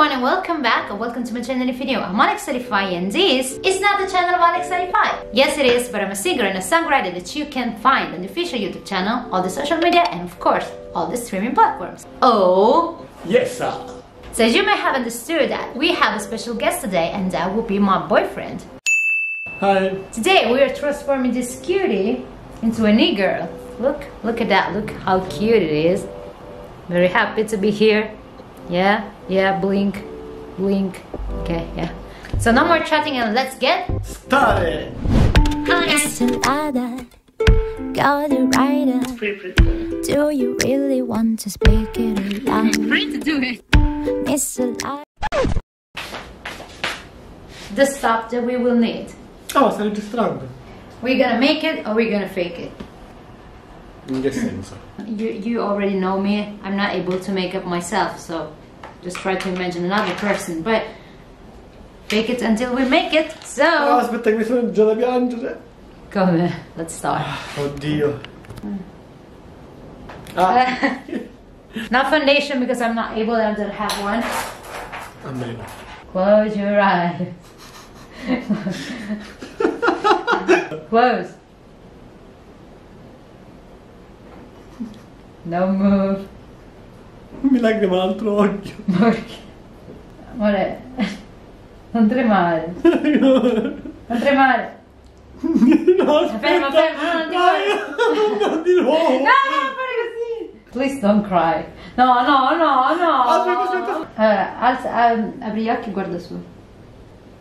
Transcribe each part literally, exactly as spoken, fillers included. everyone and welcome back, and welcome to my channel if you're new. I'm Alex AllyFy and this is not the channel of Alex AllyFy. Yes it is, but I'm a singer and a songwriter that you can find on the official YouTube channel, all the social media and of course, all the streaming platforms. Oh! Yes sir! So as you may have understood that, we have a special guest today and that will be my boyfriend. Hi! Today we are transforming this cutie into a new girl. Look, look at that, look how cute it is. Very happy to be here. Yeah, yeah, blink, blink. Okay, yeah. So no more chatting and let's get started. Do you really want to speak it aloud? Free to do it. The stuff that we will need. Oh, so it's strong. We're gonna make it or we're gonna fake it. You, you already know me, I'm not able to make up myself, so just try to imagine another person, but fake it until we make it, so... Come, let's start. Oh dear. Ah. Not foundation, because I'm not able and I don't have one. Amen. Close your eyes. Close. No move. Mi like un altro occhio. Amore, non tremare. Non tremare. No, aspetta. Fermo, fermo, non ti muovi. No, non fare così. Please don't cry. No, no, no, no. Aspetta, aspetta. Allora, alza, um, apri gli occhi e guarda su.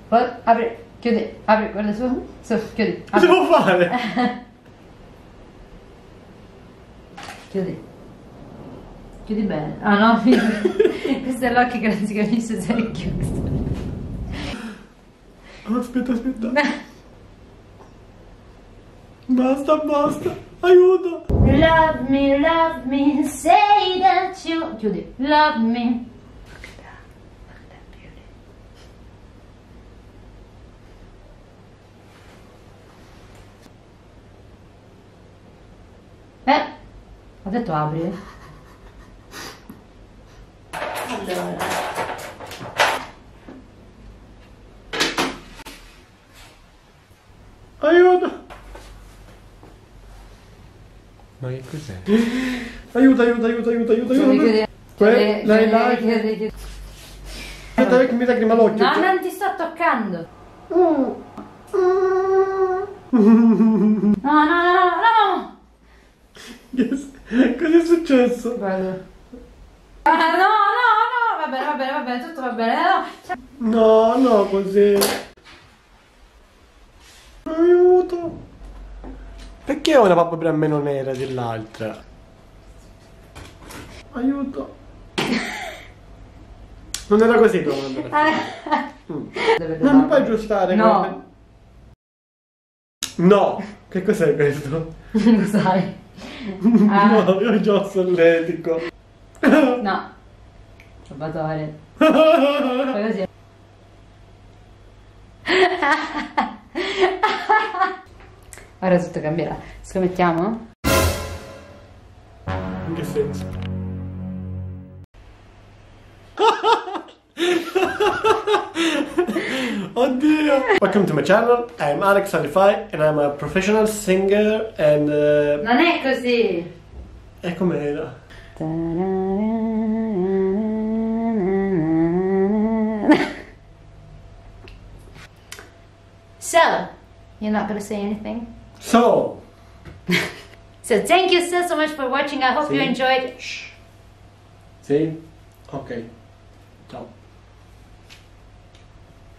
Apri, chiudi, apri, guarda su. Su, chiudi. Apri. Cosa devo fare? Chiudi. Chiudi bene. Ah no, questo è l'occhio che non si capisce se è chiuso. Aspetta, aspetta. Basta, basta. Aiuto. Love me, love me, say that you... Chiudi. Love me. Look at that. Look at that beauty. Eh, ho detto apri. Allora. Aiuto! Ma che cos'è? Aiuto, aiuto, aiuto, aiuto, aiuto, aiuto! Quella è la... Aspetta che mi lacrima l'occhio! No, non ti sto toccando! No, no, no, no! Cos'è successo? Guarda! Ah, no, no! Va bene, va bene, va bene, tutto va bene. No, no, no così. Aiuto. Perché una pappera meno nera dell'altra? Aiuto. Non era così, domanda. Mm. Non mi puoi aggiustare. No. Come... No. Che cos'è questo? Non lo sai. Ah. No, io già sono letico. No. Salvatore. Fai così. Ora tutto cambierà. Scommettiamo? In che senso? Oddio! Welcome to my channel, I'm Alex AllyFy and I'm a professional singer and... Uh... Non è così! E com'era? So, you're not gonna say anything? So! So thank you so, so much for watching, I hope si. You enjoyed. Shh. Sì? Ok. Ciao.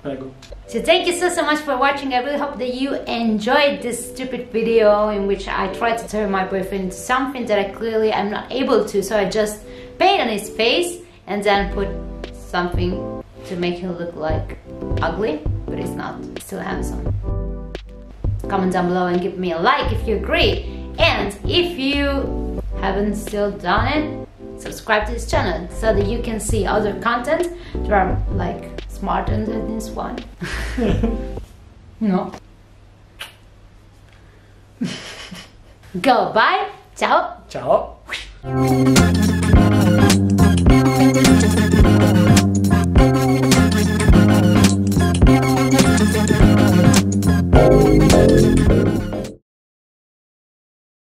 Prego. So thank you so, so much for watching, I really hope that you enjoyed this stupid video in which I tried to turn my boyfriend into something that I clearly am not able to, so I just paint on his face and then put something to make him look like ugly. But it's not, it's still handsome. Comment down below and give me a like if you agree, and if you haven't still done it, subscribe to this channel so that you can see other content that are like smarter than this one. No. Go, bye, ciao, ciao.